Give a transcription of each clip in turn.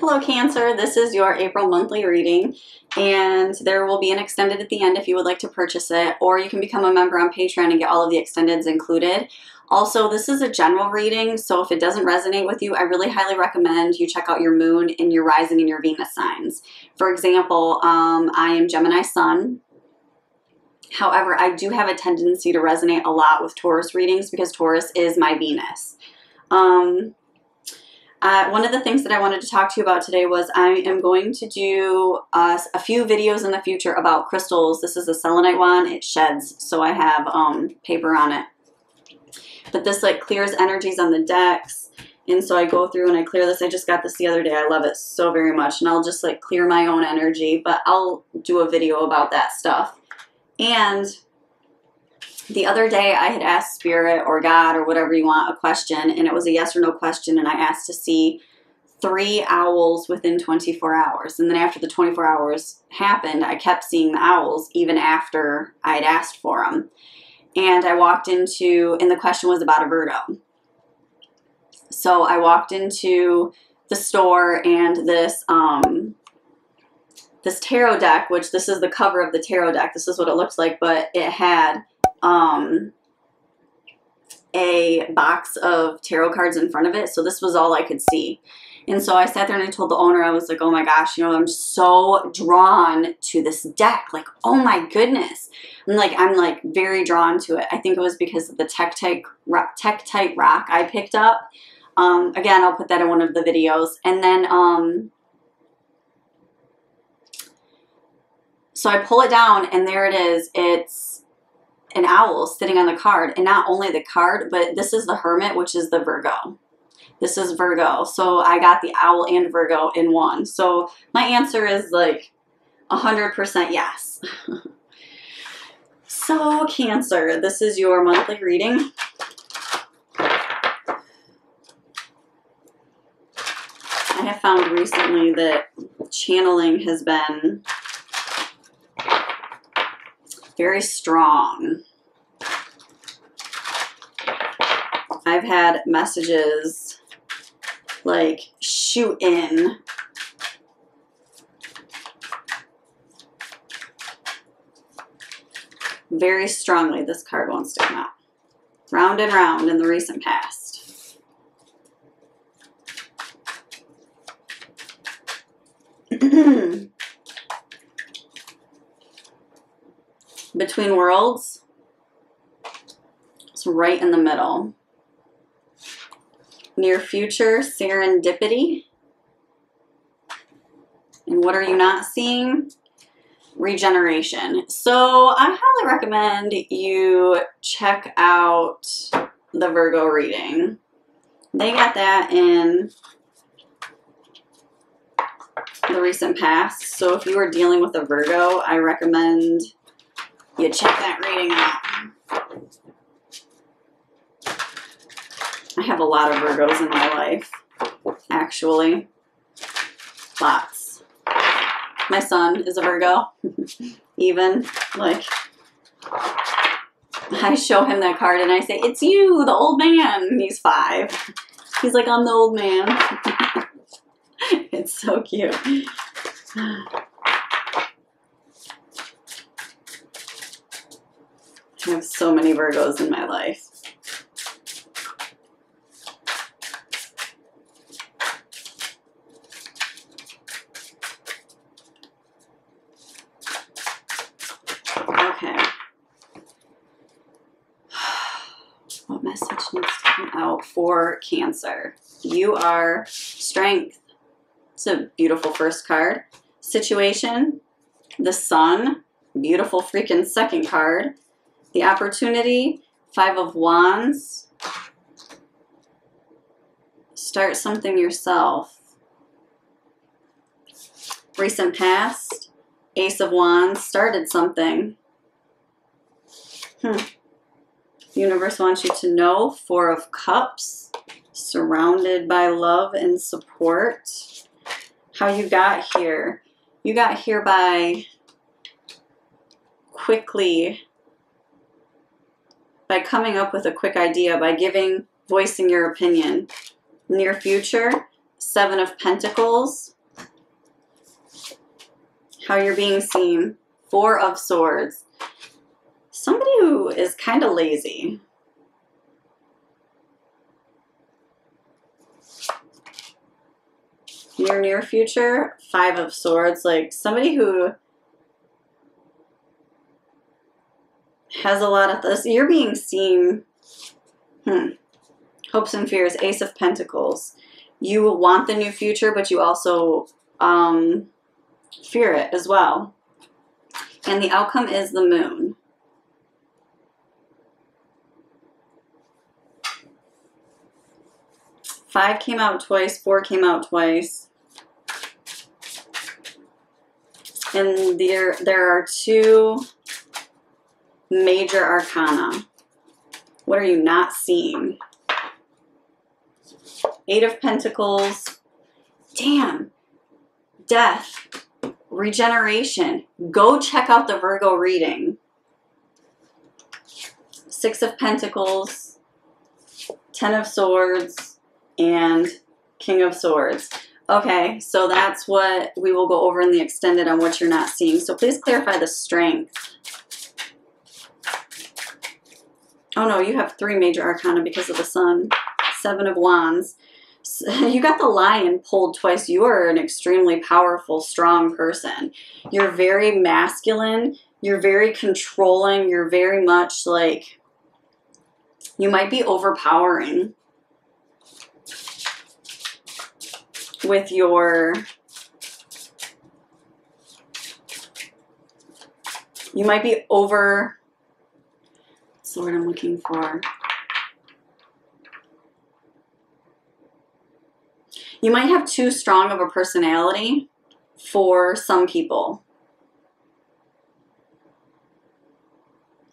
Hello Cancer, this is your April monthly reading and there will be an extended at the end if you would like to purchase it, or you can become a member on Patreon and get all of the extendeds included. Also, this is a general reading, so if it doesn't resonate with you, I really highly recommend you check out your moon and your rising and your Venus signs. For example, I am Gemini Sun. However, I do have a tendency to resonate a lot with Taurus readings because Taurus is my Venus. One of the things that I wanted to talk to you about today was I am going to do a few videos in the future about crystals. This is a selenite one. It sheds, so I have paper on it. But this like clears energies on the decks, and so I go through and I clear this. I just got this the other day. I love it so very much, and I'll just like clear my own energy, but I'll do a video about that stuff. And the other day I had asked Spirit or God or whatever you want a question, and it was a yes or no question, and I asked to see 3 owls within 24 hours. And then after the 24 hours happened, I kept seeing the owls even after I had asked for them. And I walked into, and the question was about a Virgo. So I walked into the store and this, this tarot deck, which this is the cover of the tarot deck. This is what it looks like, but it had a box of tarot cards in front of it. So this was all I could see. And so I sat there and I told the owner, I was like, oh my gosh, you know, I'm so drawn to this deck. Like, oh my goodness. I'm like very drawn to it. I think it was because of the tektite rock I picked up. Again, I'll put that in one of the videos. And then, so I pull it down and there it is. It's an owl sitting on the card, and not only the card, but this is the Hermit, which is the Virgo. This is Virgo. So I got the owl and Virgo in one. So my answer is like 100% yes. So Cancer, this is your monthly reading. I have found recently that channeling has been very strong. I've had messages like shoot in. Very strongly, this card won't stick out. Round and round in the recent past. Between Worlds, it's right in the middle. Near future, serendipity. And what are you not seeing? Regeneration. So I highly recommend you check out the Virgo reading. They got that in the recent past. So if you are dealing with a Virgo, I recommend you check that reading out. I have a lot of Virgos in my life, actually. Lots. My son is a Virgo. Even, like, I show him that card and I say, it's you, the old man. And he's 5. He's like, I'm the old man. It's so cute. I have so many Virgos in my life. Okay. What message needs to come out for Cancer? You are strength. It's a beautiful first card. Situation, the sun, beautiful freaking second card. The opportunity, 5 of Wands. Start something yourself. Recent past, Ace of Wands, started something. The universe wants you to know, 4 of Cups, surrounded by love and support. How you got here? You got here by quickly, by coming up with a quick idea, by voicing your opinion. Near future, Seven of Pentacles, how you're being seen, Four of Swords, somebody who is kind of lazy. Near future, Five of Swords, like somebody who has a lot of this. You're being seen, hopes and fears, Ace of Pentacles. You will want the new future, but you also fear it as well. And the outcome is the Moon. Five came out twice, Four came out twice. And there are two major arcana. What are you not seeing? Eight of Pentacles. Damn. Death. Regeneration. Go check out the Virgo reading. Six of Pentacles. Ten of Swords. And King of Swords. Okay, so that's what we will go over in the extended on what you're not seeing. So please clarify the strength. Oh no, you have three major arcana because of the Sun. Seven of Wands. You got the Lion pulled twice. You are an extremely powerful, strong person. You're very masculine. You're very controlling. You're very much like, you might be overpowering with your, you might be over, what's the word I'm looking for? You might have too strong of a personality for some people.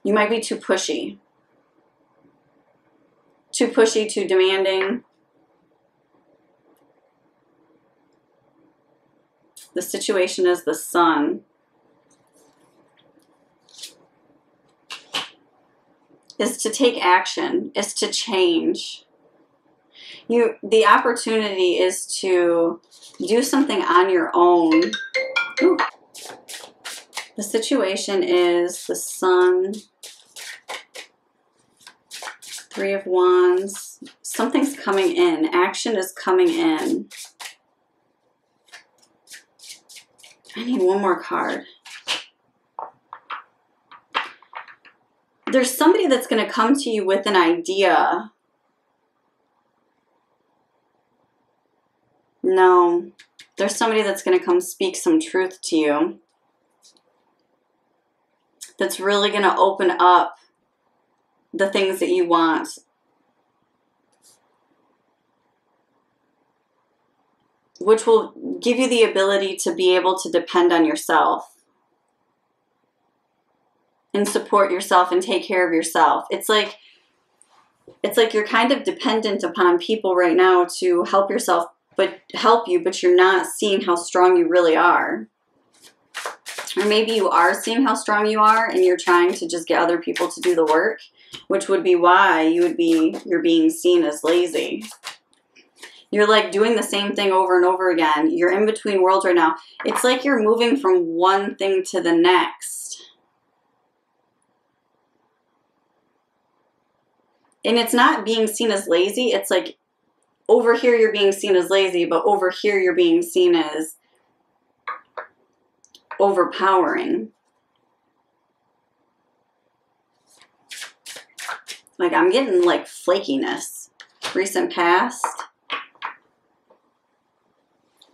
You might be too pushy. Too pushy, too demanding. The situation is the Sun. Is to take action, is to change. You, the opportunity is to do something on your own. Ooh. The situation is the Sun, Three of Wands. Something's coming in. Action is coming in. I need one more card. There's somebody that's going to come to you with an idea. No, there's somebody that's going to come speak some truth to you. That's really going to open up the things that you want. Which will give you the ability to be able to depend on yourself. And support yourself and take care of yourself. It's like you're kind of dependent upon people right now to help yourself. But you're not seeing how strong you really are. Or maybe you are seeing how strong you are and you're trying to just get other people to do the work, which would be why you're being seen as lazy. You're like doing the same thing over and over again. You're in between worlds right now. It's like you're moving from one thing to the next. And it's not being seen as lazy. It's like, over here, you're being seen as lazy, but over here, you're being seen as overpowering. Like, I'm getting, like, flakiness. Recent past.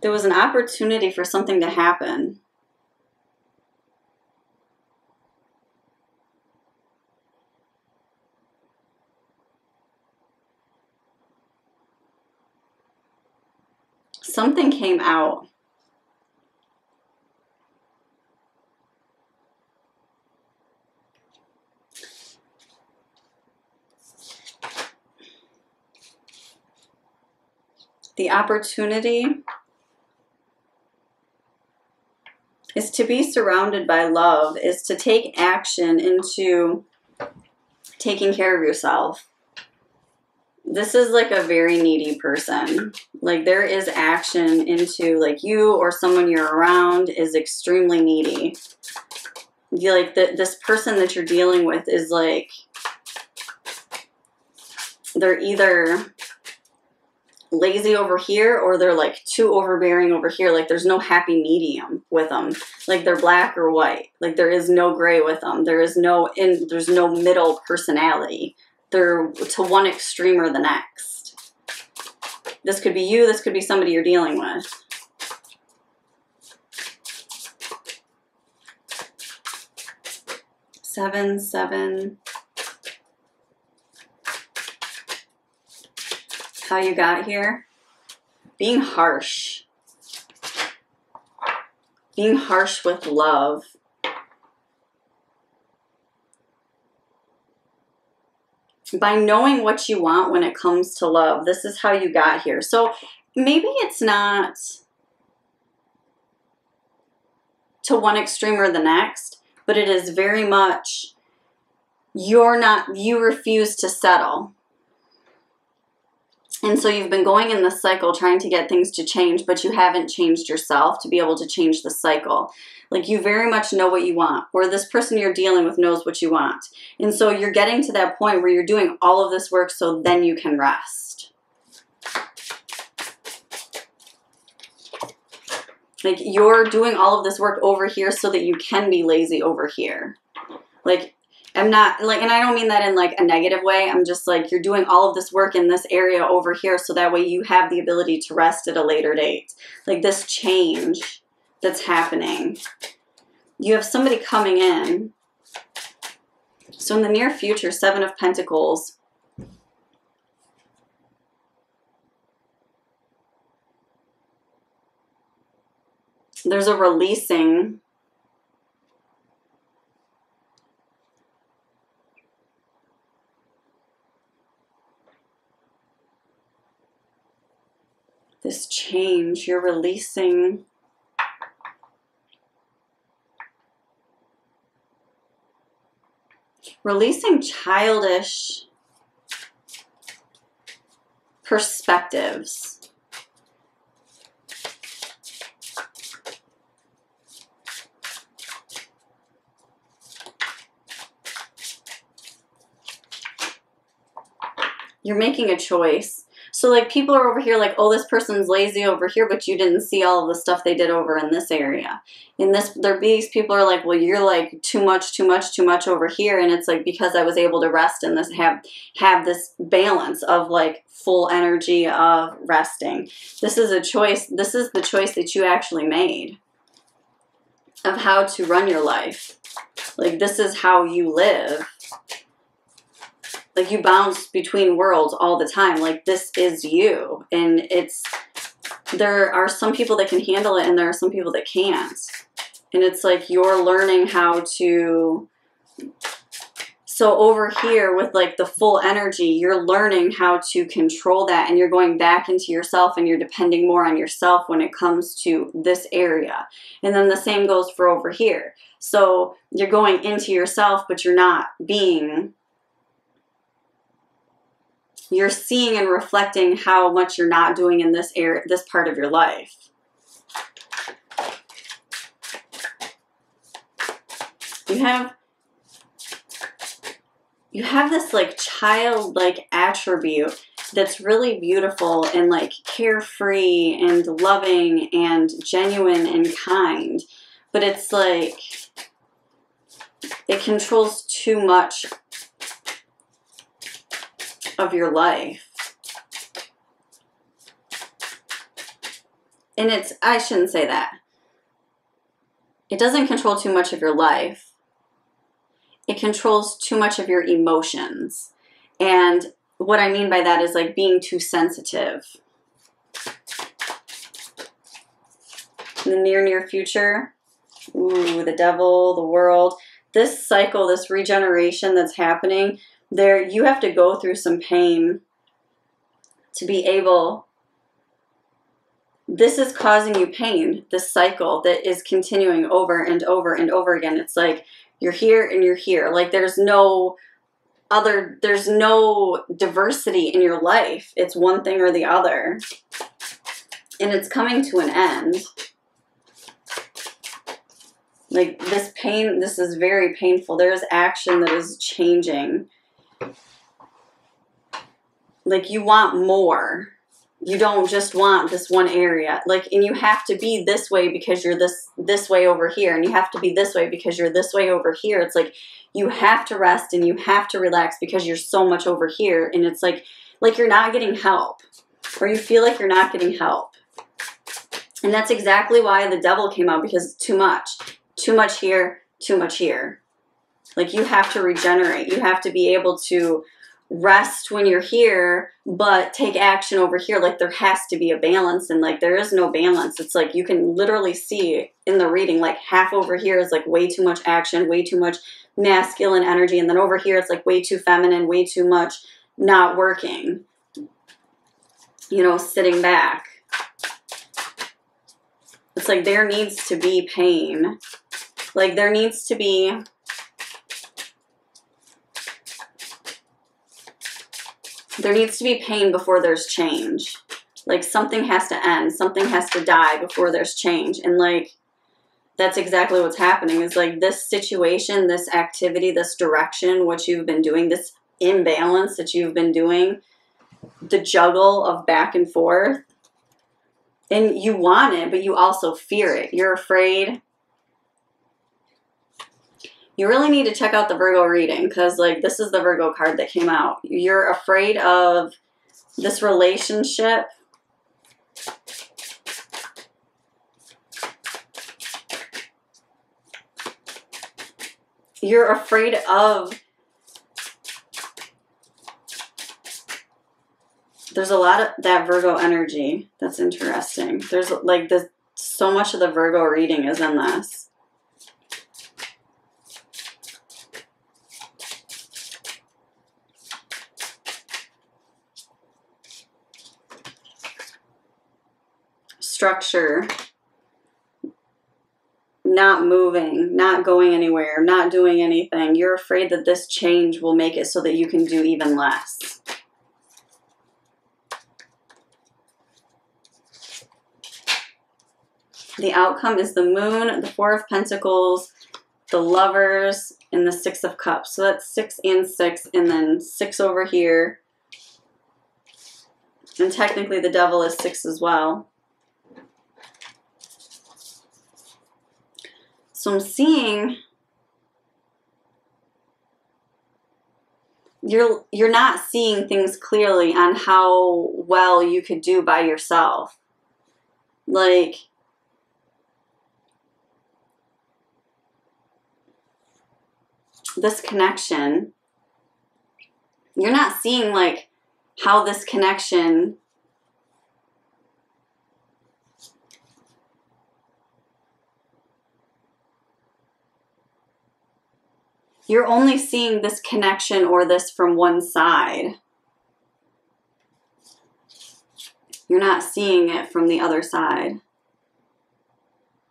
There was an opportunity for something to happen. Something came out. The opportunity is to be surrounded by love, is to take action into taking care of yourself. This is like a very needy person. Like there is action into like you or someone you're around is extremely needy. You're like this person that you're dealing with is like, they're either lazy over here or they're like too overbearing over here. Like there's no happy medium with them. Like they're black or white. Like there is no gray with them. There is no there's no middle personality. They're to one extreme or the next. This could be you. This could be somebody you're dealing with. Seven, seven. How you got here? Being harsh. Being harsh with love. By knowing what you want when it comes to love, this is how you got here. So maybe it's not to one extreme or the next, but it is very much you refuse to settle. And so you've been going in this cycle trying to get things to change, but you haven't changed yourself to be able to change the cycle. Like you very much know what you want, or this person you're dealing with knows what you want. And so you're getting to that point where you're doing all of this work so then you can rest. Like you're doing all of this work over here so that you can be lazy over here. Like I'm not like, and I don't mean that in like a negative way. I'm just like, you're doing all of this work in this area over here. So that way you have the ability to rest at a later date. Like this change that's happening. You have somebody coming in. So in the near future, Seven of Pentacles. There's a releasing. This change, you're releasing childish perspectives. You're making a choice. So like people are over here like, oh, this person's lazy over here, but you didn't see all of the stuff they did over in this area. In this, these people are like, well, you're like too much over here. And it's like, because I was able to rest in this, have this balance of like full energy of resting. This is a choice. This is the choice that you actually made of how to run your life. Like this is how you live. Like you bounce between worlds all the time. Like this is you. And it's, there are some people that can handle it and there are some people that can't. And it's like you're learning how to, so over here with like the full energy, you're learning how to control that and you're going back into yourself and you're depending more on yourself when it comes to this area. And then the same goes for over here. So you're going into yourself, but you're not being, you're seeing and reflecting how much you're not doing in this area, this part of your life. You have this like childlike attribute that's really beautiful and like carefree and loving and genuine and kind, but it's like it controls too much of your life. And it's, I shouldn't say that. It doesn't control too much of your life. It controls too much of your emotions. And what I mean by that is like being too sensitive. In the near future, ooh, the devil, the world, this cycle, this regeneration that's happening, there, you have to go through some pain to be able, this is causing you pain, this cycle that is continuing over and over and over again. It's like, you're here and you're here. Like there's no there's no diversity in your life. It's one thing or the other. And it's coming to an end. Like this pain, this is very painful. There is action that is changing. Like you want more. You don't just want this one area. Like, and you have to be this way because you're this way over here. And you have to be this way because you're this way over here. It's like you have to rest and you have to relax because you're so much over here. And it's like you're not getting help. Or you feel like you're not getting help. And that's exactly why the devil came out, because it's too much. Too much here, too much here. Like you have to regenerate. You have to be able to rest when you're here, but take action over here. Like there has to be a balance, and like there is no balance. It's like you can literally see in the reading, like half over here is like way too much action, way too much masculine energy. And then over here, it's like way too feminine, way too much not working. You know, sitting back. It's like there needs to be pain. Like there needs to be pain before there's change. Like something has to end, something has to die before there's change. And like that's exactly what's happening, is like this situation, this activity, this direction, what you've been doing, this imbalance that you've been doing, the juggle of back and forth. And you want it, but you also fear it. You're afraid. You really need to check out the Virgo reading, because like this is the Virgo card that came out. You're afraid of this relationship. You're afraid of, there's a lot of that Virgo energy. That's interesting. There's like this, so much of the Virgo reading is in this. Structure, not moving, not going anywhere, not doing anything. You're afraid that this change will make it so that you can do even less. The outcome is the Moon, the Four of Pentacles, the Lovers, and the Six of Cups. So that's 6 and 6, and then 6 over here. And technically the Devil is 6 as well. So I'm seeing you're not seeing things clearly on how well you could do by yourself. Like this connection, you're not seeing like how this connection you're only seeing this connection or this from one side. You're not seeing it from the other side.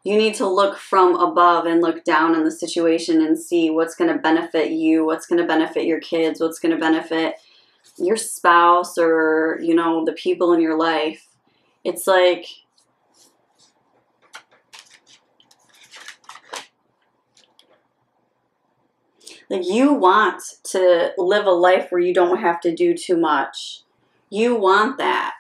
You need to look from above and look down on the situation and see what's going to benefit you, what's going to benefit your kids, what's going to benefit your spouse, or, you know, the people in your life. It's like you want to live a life where you don't have to do too much. You want that.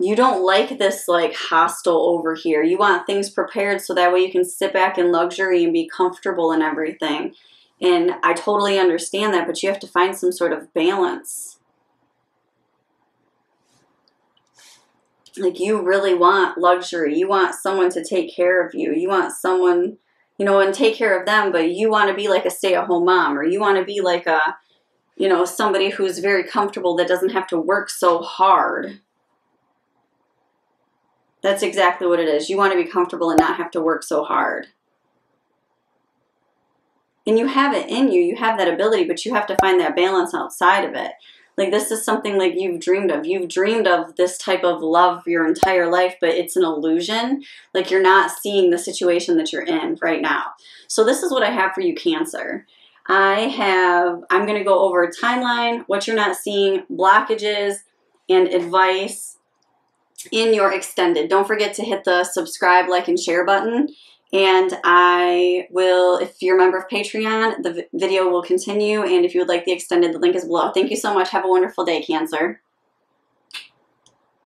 You don't like this like hostile over here. You want things prepared so that way you can sit back in luxury and be comfortable and everything. And I totally understand that, but you have to find some sort of balance. Like you really want luxury. You want someone to take care of you. You want someone, you know, and take care of them, but you want to be like a stay-at-home mom, or you want to be like a, you know, somebody who's very comfortable that doesn't have to work so hard. That's exactly what it is. You want to be comfortable and not have to work so hard. And you have it in you. You have that ability, but you have to find that balance outside of it. Like, this is something like you've dreamed of. You've dreamed of this type of love your entire life, but it's an illusion. Like, you're not seeing the situation that you're in right now. So this is what I have for you, Cancer. I'm going to go over a timeline, what you're not seeing, blockages, and advice in your extended. Don't forget to hit the subscribe, like, and share button. And I will, if you're a member of Patreon, the video will continue. And if you would like the extended, the link is below. Thank you so much. Have a wonderful day, Cancer.